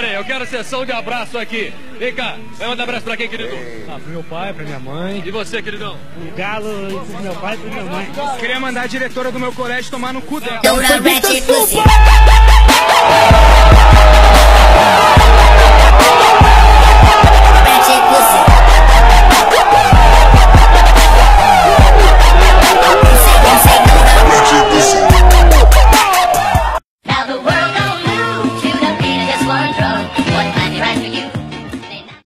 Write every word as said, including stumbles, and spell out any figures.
Peraí, eu quero sessão de abraço aqui. Vem cá, vai mandar abraço pra quem, querido? Ah, pro meu pai, pra minha mãe. E você, queridão? O Galo, pro meu pai e pra minha mãe. Queria mandar a diretora do meu colégio tomar no cu dela. Eu